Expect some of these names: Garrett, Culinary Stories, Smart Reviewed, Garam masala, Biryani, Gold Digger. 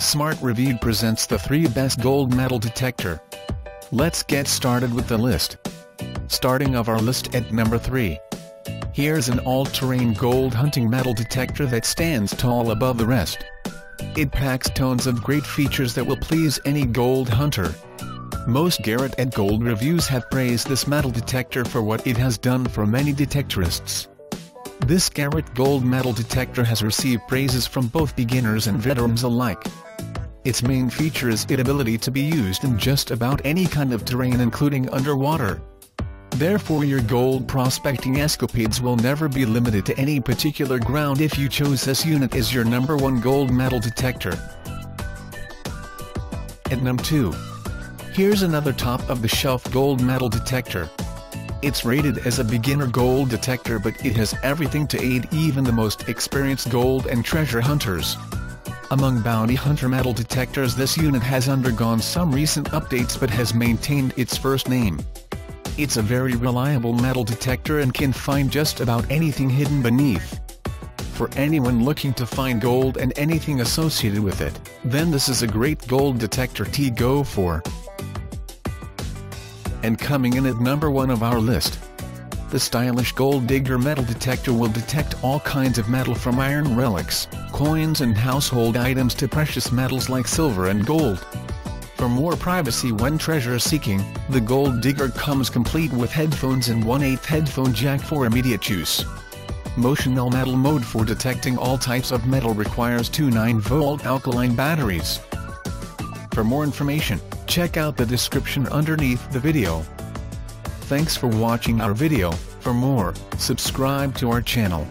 Smart Reviewed presents the 3 best gold metal detector. Let's get started with the list. Starting of our list at number 3. Here's an all-terrain gold hunting metal detector that stands tall above the rest. It packs tons of great features that will please any gold hunter. Most Garrett and Gold reviews have praised this metal detector for what it has done for many detectorists. This Garrett Gold metal detector has received praises from both beginners and veterans alike. Its main feature is its ability to be used in just about any kind of terrain, including underwater. Therefore, your gold prospecting escapades will never be limited to any particular ground if you chose this unit as your number 1 gold metal detector. At number 2. Here's another top-of-the-shelf gold metal detector. It's rated as a beginner gold detector, but it has everything to aid even the most experienced gold and treasure hunters. Among bounty hunter metal detectors, this unit has undergone some recent updates but has maintained its first name. It's a very reliable metal detector and can find just about anything hidden beneath. For anyone looking to find gold and anything associated with it, then this is a great gold detector to go for. And coming in at number 1 of our list, the stylish Gold Digger metal detector will detect all kinds of metal, from iron relics, coins and household items to precious metals like silver and gold. For more privacy when treasure seeking, the Gold Digger comes complete with headphones and 1/8 headphone jack for immediate use. Motional metal mode for detecting all types of metal requires 2 9-volt alkaline batteries. For more information, check out the description underneath the video. Thanks for watching our video. For more, subscribe to our channel.